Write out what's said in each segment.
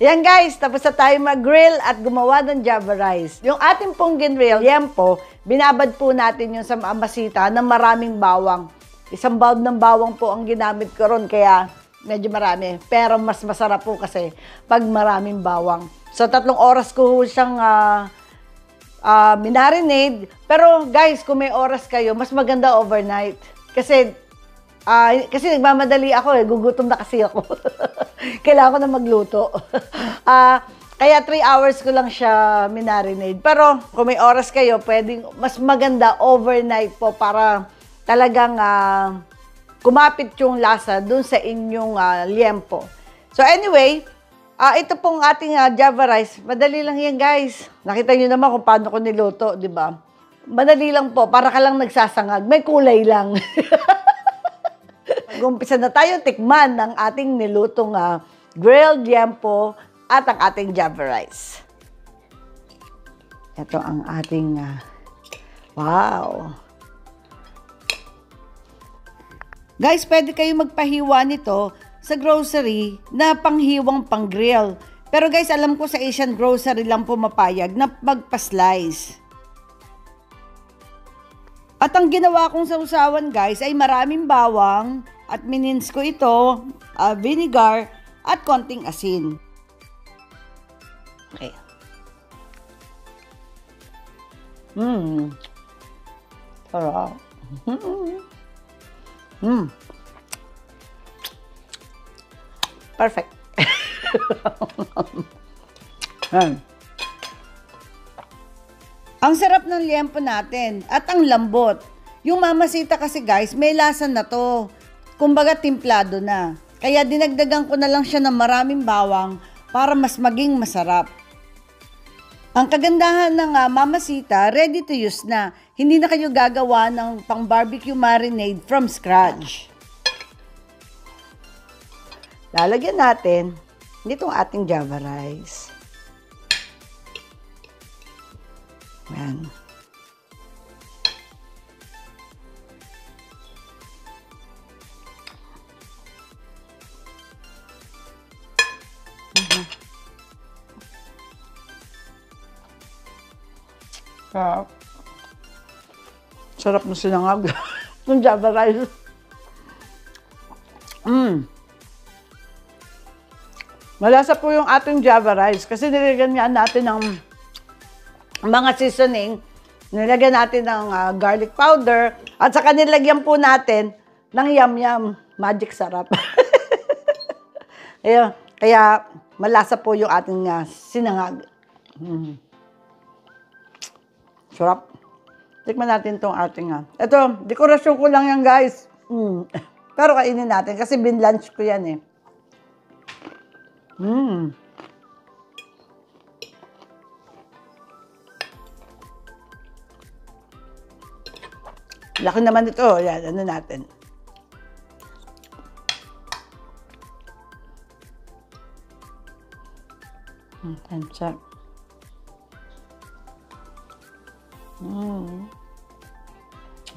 Yan guys, tapos na tayo mag-grill at gumawa ng Java rice. Yung ating pong ginrill, yan po, binabad po natin yung sa Mama Sita ng maraming bawang. Isang bulb ng bawang po ang ginamit ko ron, kaya medyo marami. Pero mas masarap po kasi pag maraming bawang. So, 3 oras ko siyang minarinade. Pero guys, kung may oras kayo, mas maganda overnight. Kasi nagmamadali ako eh. Gugutom na kasi ako. Kailangan ko na magluto. Kaya 3 hours ko lang siya minarinade. Pero kung may oras kayo, pwedeng mas maganda overnight po para talagang kumapit yung lasa dun sa inyong liempo. So anyway, ito pong ating Java rice. Madali lang yan guys. Nakita nyo naman kung paano ko niluto, di ba? Madali lang po. Para ka lang nagsasangag. May kulay lang. Mag-umpisa na tayo tikman ng ating nilutong grilled liempo at ang ating Java rice. Ito ang ating wow! Guys, pwede kayo magpahiwa nito sa grocery na panghiwang pang-grill. Pero guys, alam ko sa Asian grocery lang pumapayag na magpa-slice. At ang ginawa kong sausawan guys ay maraming bawang at minins ko ito, vinegar at konting asin. Okay. Sarap. Perfect. Ang sarap ng liempo natin at ang lambot. Yung Mama Sita kasi guys, may lasa na to. Kumbaga timplado na. Kaya dinagdagan ko na lang siya ng maraming bawang para mas maging masarap. Ang kagandahan ng Mama Sita, ready to use na. Hindi na kayo gagawa ng pang barbecue marinade from scratch. Lalagyan natin nitong ating Java rice. Ayan. Sarap na sinangag ng Java rice. Malasa po yung ating Java rice kasi nilagyan natin ng mga seasoning, nilagyan natin ng garlic powder, at saka nilagyan po natin ng yum-yum, magic sarap. Ayun, kaya malasa po yung ating sinangag. Sarap. Tikman natin itong ating ito, dekorasyon ko lang yan guys. Pero kainin natin kasi binlunch ko yan eh. Laki naman ito. Yan, ano natin.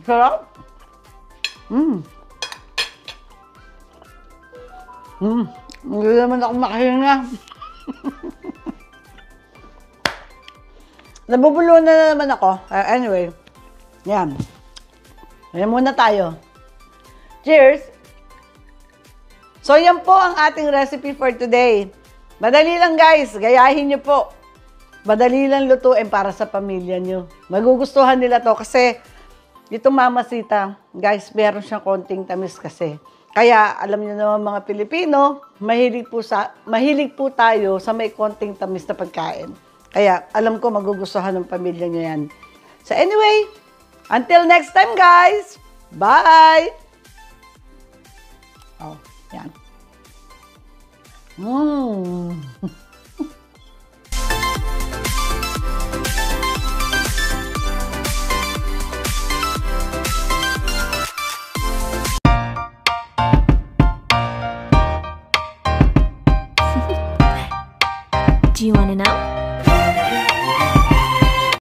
Sarap. Hindi naman ako makahinga. Nabubulunan na naman ako. Anyway. Yan. Ayan muna tayo. Cheers! So, yan po ang ating recipe for today. Madali lang guys. Gayahin nyo po. Madali lang lutuin para sa pamilya nyo. Magugustuhan nila to kasi itong Mama Sita, guys, meron siyang konting tamis kasi. Kaya, alam nyo naman mga Pilipino, mahilig po tayo sa may konting tamis na pagkain. Kaya, alam ko magugustuhan ng pamilya nyo yan. So, anyway, until next time, guys! Bye! Oh, yan. Mmm! Do you want to know?